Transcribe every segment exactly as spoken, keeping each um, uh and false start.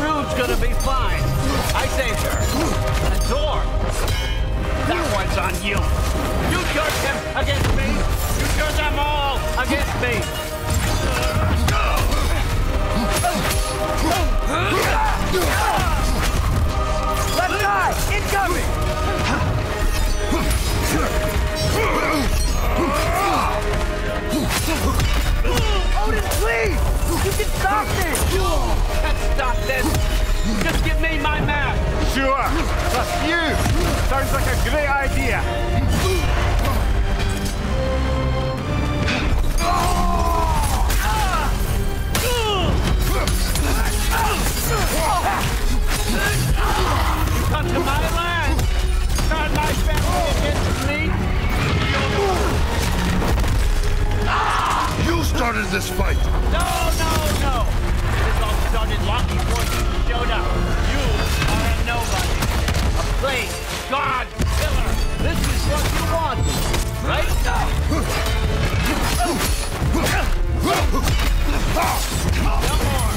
Rude's gonna be fine. I saved her. The door. That one's on you. You turned him against me. You turned them all against me. Left eye, incoming. Odin, please. You can stop this! You can't stop this! Just give me my map! Sure! Plus you! Sounds like a great idea! You come to my land! Turn my family against me! You started this fight! No! Loki showed up. You are a nobody. A plague, god, killer. This is what you want, right? No more.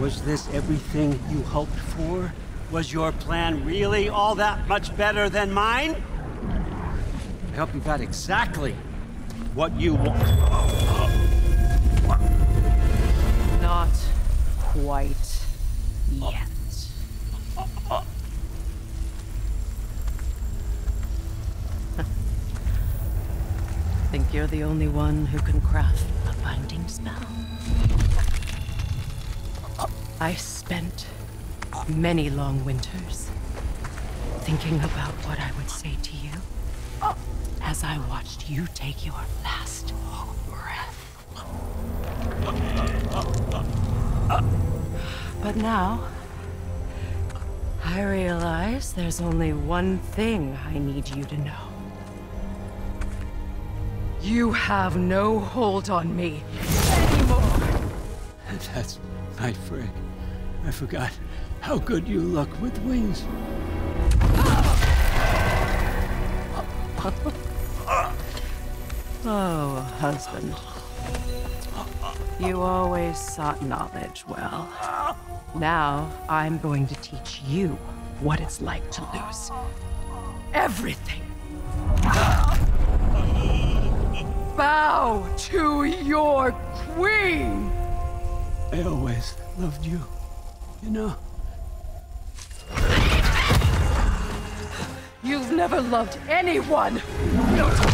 Was this everything you hoped for? Was your plan really all that much better than mine? I hope you got exactly what you want. Not quite yet. Think you're the only one who can craft a binding spell? I've spent many long winters thinking about what I would say to you as I watched you take your last breath. But now, I realize there's only one thing I need you to know. You have no hold on me anymore. That's my friend. I forgot how good you look with wings. Oh, husband. You always sought knowledge well. Now I'm going to teach you what it's like to lose everything. Bow to your queen! I always loved you, you know. You've never loved anyone! No.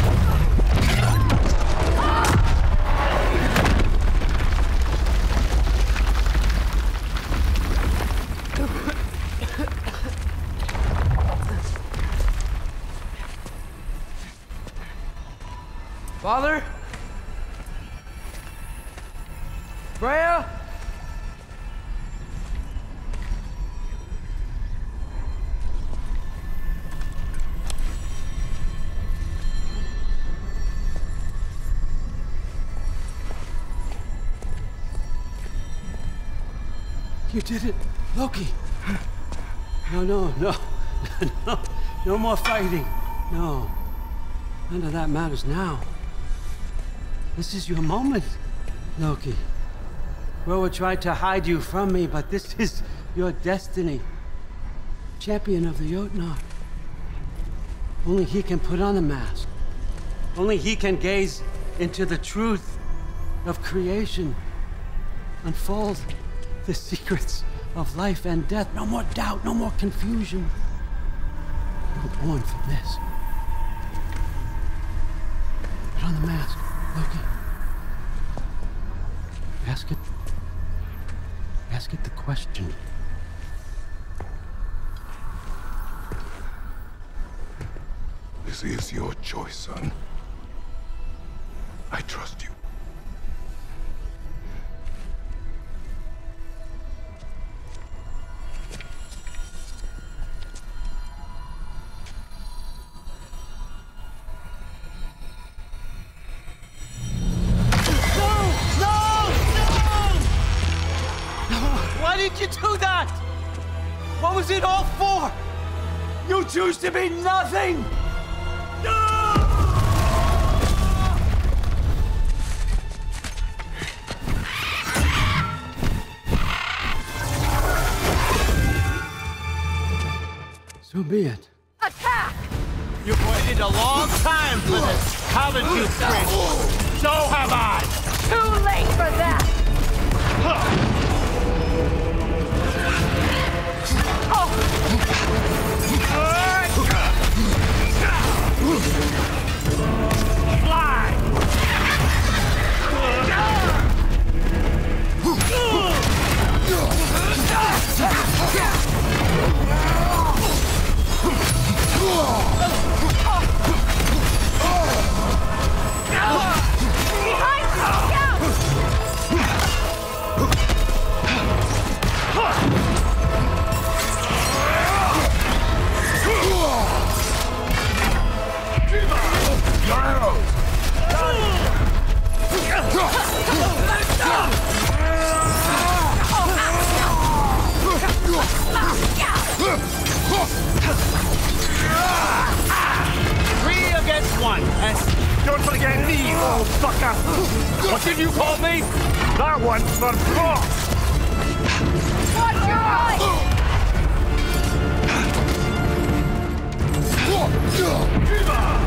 Rhea! You did it, Loki. No, no, no, no, no more fighting. No, none of that matters now. This is your moment, Loki. Groa tried to hide you from me, but this is your destiny. Champion of the Jotnar. Only he can put on the mask. Only he can gaze into the truth of creation. Unfold the secrets of life and death. No more doubt, no more confusion. You were born for this. Put on the mask, Loki. Ask it. Ask it the question. This is your choice, son. I trust you. Choose to be nothing! No! So be it. Attack! You've waited a long time for this, haven't you, Kratos? So have I! Too late for that! Oh! Fly! Three against one, and don't forget me, old sucker! What did you call me? That one's for four! Watch your eyes! Oh!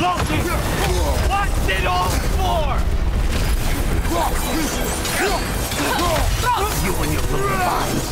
Loki! What's it all for? You and your little minds.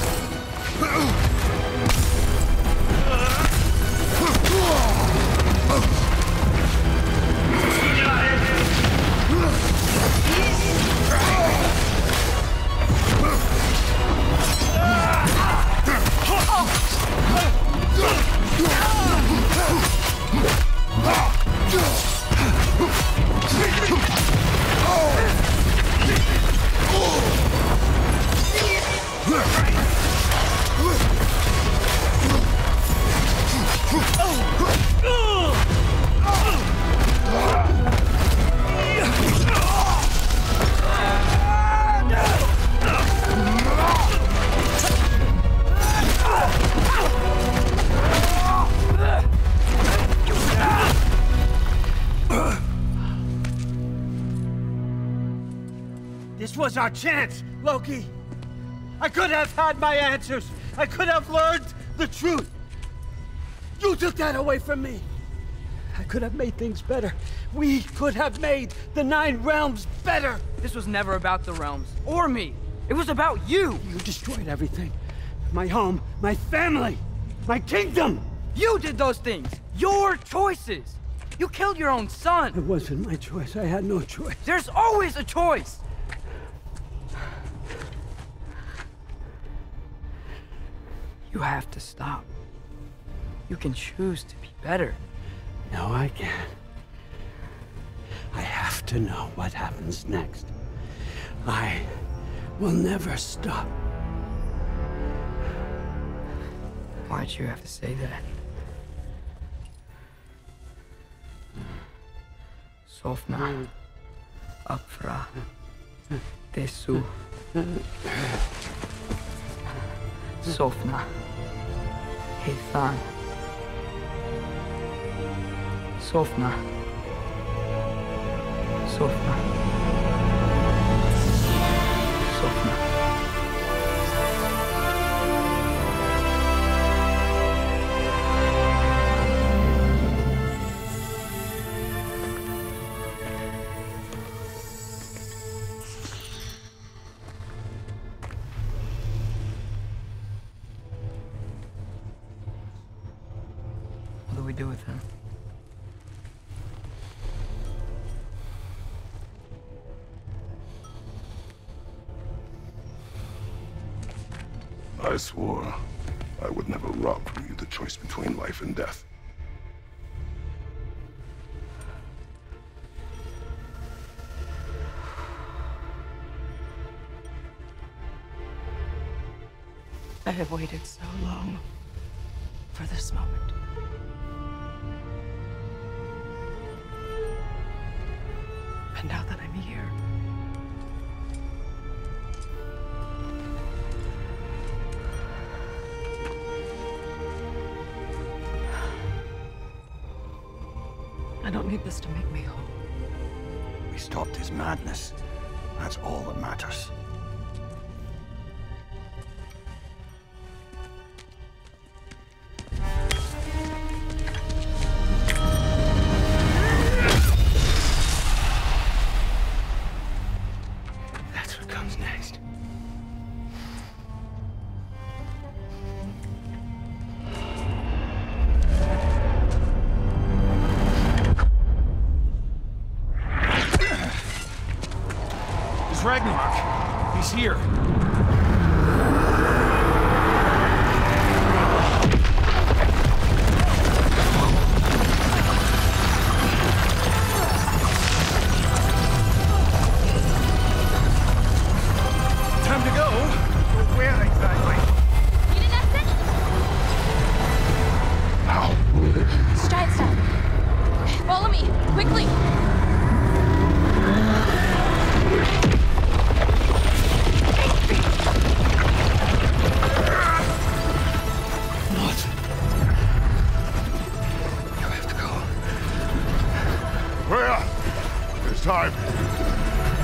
This was our chance, Loki. I could have had my answers. I could have learned the truth. You took that away from me. I could have made things better. We could have made the Nine Realms better. This was never about the realms or me. It was about you. You destroyed everything. My home, my family, my kingdom. You did those things. Your choices. You killed your own son. It wasn't my choice. I had no choice. There's always a choice. You have to stop. You can choose to be better. No, I can't. I have to know what happens next. I will never stop. Why'd you have to say that? Sofna, Apfra, Tesu. Sofna, Hithan, Sofna, Sofna, Sofna. What do we do with him? I swore I would never rob from you the choice between life and death. I have waited so long for this moment. And now that I'm here, I don't need this to make me whole. We stopped his madness. That's all that matters. Ragnarok. He's here. Time to go. But where exactly? How? Stridestep. Follow me, quickly. Time.